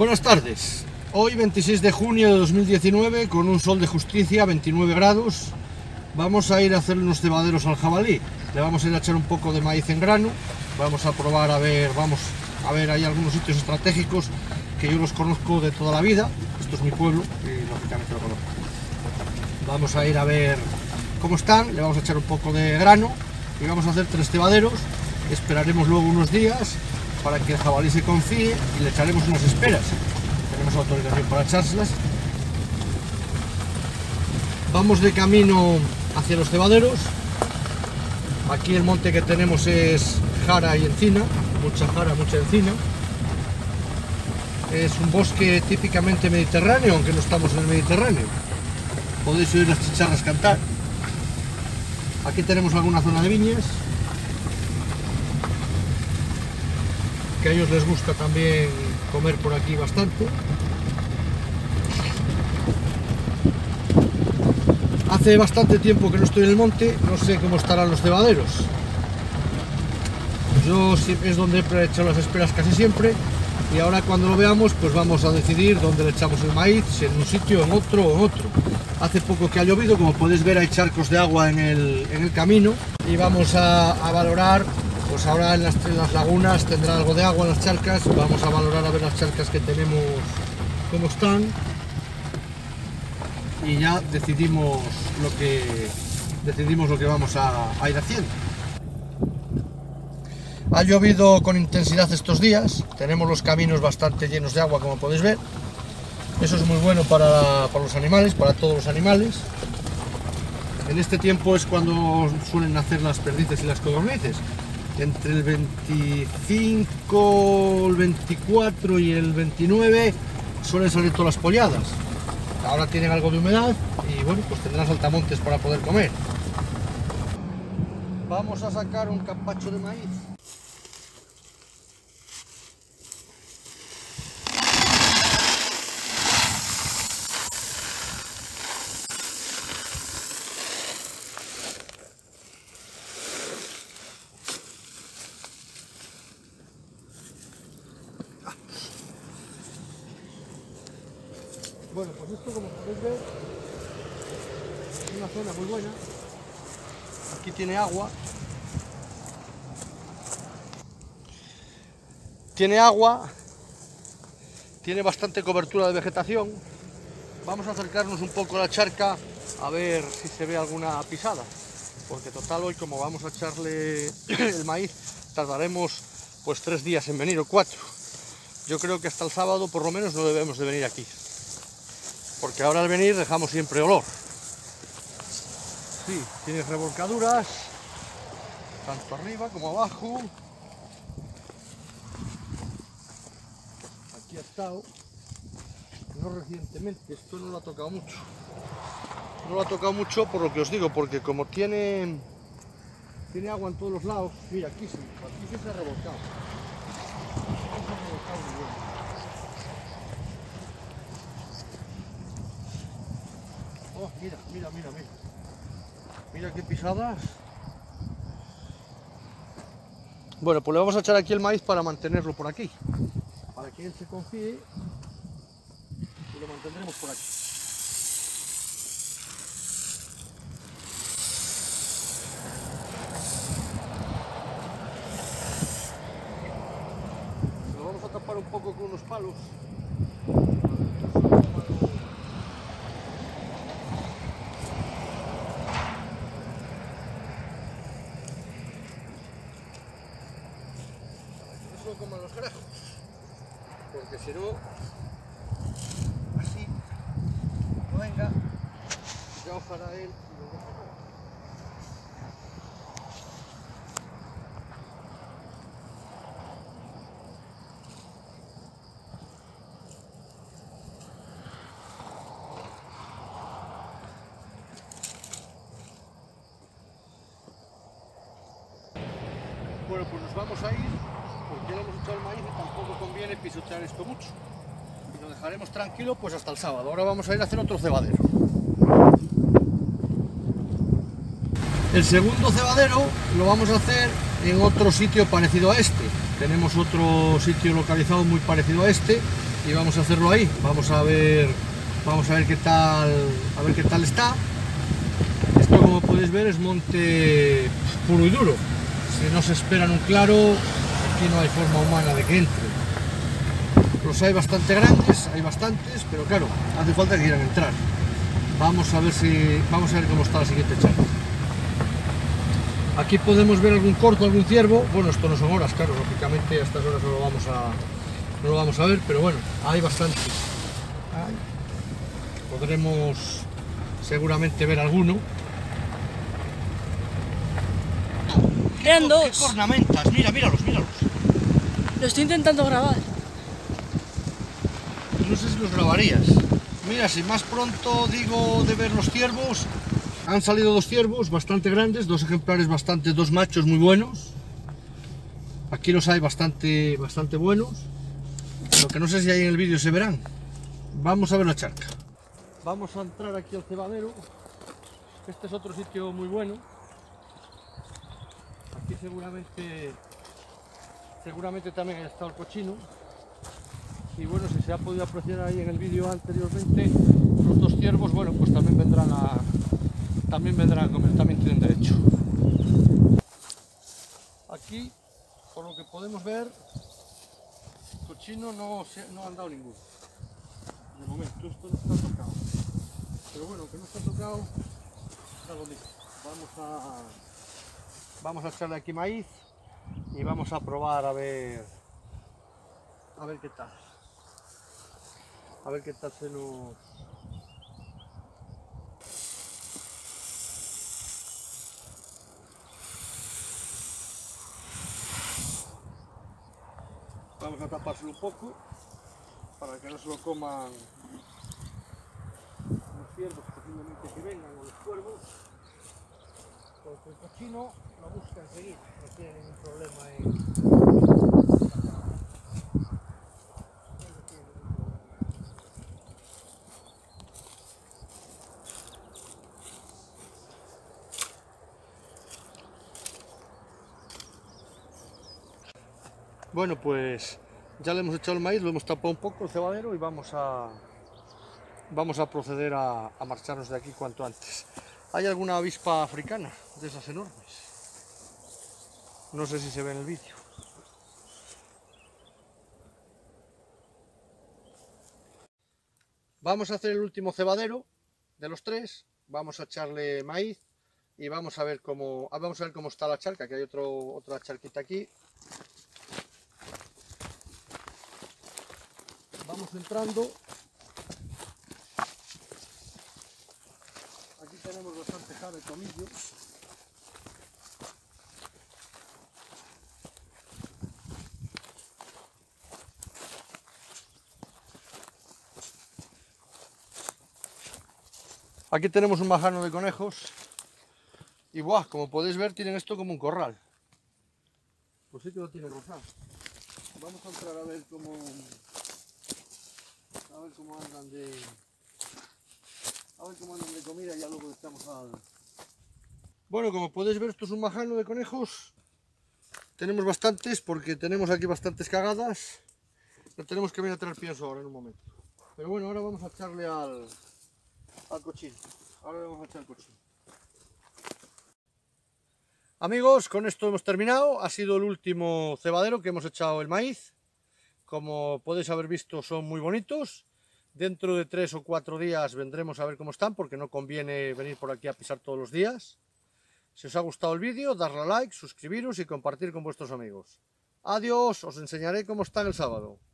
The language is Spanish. Buenas tardes, hoy 26 de junio de 2019 con un sol de justicia, 29 grados. Vamos a ir a hacer unos cebaderos al jabalí, le vamos a ir a echar un poco de maíz en grano, vamos a probar a ver, hay algunos sitios estratégicos que yo los conozco de toda la vida, esto es mi pueblo y lógicamente lo conozco. Vamos a ir a ver cómo están, le vamos a echar un poco de grano y vamos a hacer 3 cebaderos, esperaremos luego unos días para que el jabalí se confíe y le echaremos unas esperas. Tenemos autorización para echarlas. Vamos de camino hacia los cebaderos. Aquí el monte que tenemos es jara y encina, mucha jara, mucha encina. Es un bosque típicamente mediterráneo, aunque no estamos en el Mediterráneo. Podéis oír las chicharras cantar. Aquí tenemos alguna zona de viñas, que a ellos les gusta también comer por aquí bastante. Hace bastante tiempo que no estoy en el monte, no sé cómo estarán los cebaderos. Yo es donde he hecho las esperas casi siempre, y ahora cuando lo veamos pues vamos a decidir dónde le echamos el maíz, si en un sitio, en otro o en otro. Hace poco que ha llovido, como podéis ver hay charcos de agua en el camino, y vamos a valorar. Pues ahora en las lagunas tendrá algo de agua, en las charcas, vamos a valorar a ver las charcas que tenemos, cómo están, y ya decidimos lo que vamos a ir haciendo. Ha llovido con intensidad estos días, tenemos los caminos bastante llenos de agua como podéis ver, eso es muy bueno para los animales, para todos los animales. En este tiempo es cuando suelen nacer las perdices y las codornices. Entre el 25, el 24 y el 29 suelen salir todas las polladas. Ahora tienen algo de humedad y bueno, pues tendrán saltamontes para poder comer. Vamos a sacar un capacho de maíz. Bueno, pues esto como podéis ver es una zona muy buena, aquí tiene agua. Tiene bastante cobertura de vegetación. Vamos a acercarnos un poco a la charca a ver si se ve alguna pisada, porque total hoy como vamos a echarle el maíz tardaremos pues 3 días en venir o 4. Yo creo que hasta el sábado por lo menos no debemos de venir aquí, porque ahora al venir dejamos siempre olor. Sí, tiene revolcaduras, tanto arriba como abajo. Aquí ha estado, no recientemente, esto no lo ha tocado mucho. No lo ha tocado mucho por lo que os digo, porque como tiene agua en todos los lados, mira, aquí sí se ha revolcado. Aquí se ha revolcado muy bien. Oh, mira. Mira qué pisadas. Bueno, pues le vamos a echar aquí el maíz para mantenerlo por aquí. Para que él se confíe y lo mantendremos por aquí. Lo vamos a tapar un poco con unos palos. Como los grajos, porque si no, así no venga, ya ojalá él y lo deja todo. Bueno, pues nos vamos a ir. Porque le hemos echado el maíz y tampoco conviene pisotear esto mucho. Y lo dejaremos tranquilo pues hasta el sábado. Ahora vamos a ir a hacer otro cebadero. El segundo cebadero lo vamos a hacer en otro sitio parecido a este. Tenemos otro sitio localizado muy parecido a este, y vamos a hacerlo ahí. Vamos a ver qué tal, está. Esto, como podéis ver, es monte puro y duro. Si no se espera en un claro, aquí no hay forma humana de que entre. Los hay bastante grandes, pero claro, hace falta que quieran entrar. Vamos a ver cómo está la siguiente charla. Aquí podemos ver algún corzo, algún ciervo. Bueno, esto no son horas, claro, lógicamente a estas horas no lo vamos a ver, pero bueno, hay bastantes. Podremos seguramente ver alguno. Eran dos. ¡Qué cornamentas! Mira, míralos. Lo estoy intentando grabar. No sé si los grabarías. Mira, si más pronto digo de ver los ciervos. Han salido dos ciervos bastante grandes, dos ejemplares bastante, dos machos muy buenos. Aquí los hay bastante buenos. Lo que no sé si ahí en el vídeo se verán. Vamos a ver la charca. Vamos a entrar aquí al cebadero. Este es otro sitio muy bueno. Aquí seguramente también haya estado el cochino. Y bueno, si se ha podido apreciar ahí en el vídeo anteriormente, los dos ciervos, bueno, pues también vendrán a comer, también tienen derecho. Aquí, por lo que podemos ver, cochino no han dado ninguno. De momento, esto no está tocado. Pero bueno, que no está tocado, ya lo digo. Vamos a echarle aquí maíz y vamos a probar a ver qué tal. A ver qué tal se nos... Vamos a tapárselo un poco para que no se lo coman los ciervos, posiblemente que vengan, o los cuervos, porque el cochino lo busca enseguida, no tiene ningún problema Bueno, pues ya le hemos echado el maíz, lo hemos tapado un poco el cebadero y vamos a proceder a marcharnos de aquí cuanto antes. Hay alguna avispa africana de esas enormes. No sé si se ve en el vídeo. Vamos a hacer el último cebadero de los tres, vamos a echarle maíz y vamos a ver cómo está la charca, que hay otra charquita aquí. Vamos entrando. Aquí tenemos bastante jara de tomillo. Aquí tenemos un majano de conejos. Y buah, como podéis ver, tienen esto como un corral. Pues sí que lo tiene rosado. Vamos a entrar a ver cómo... A ver cómo andan de comida y ya luego estamos al... Bueno, como podéis ver, esto es un majano de conejos. Tenemos bastantes porque tenemos aquí bastantes cagadas. Lo tenemos que venir a traer pienso ahora en un momento. Pero bueno, ahora vamos a echarle al cochino. Ahora vamos a echar al cochino. Amigos, con esto hemos terminado. Ha sido el último cebadero que hemos echado el maíz. Como podéis haber visto, son muy bonitos. Dentro de 3 o 4 días vendremos a ver cómo están, porque no conviene venir por aquí a pisar todos los días. Si os ha gustado el vídeo, darle a like, suscribiros y compartir con vuestros amigos. Adiós, os enseñaré cómo están el sábado.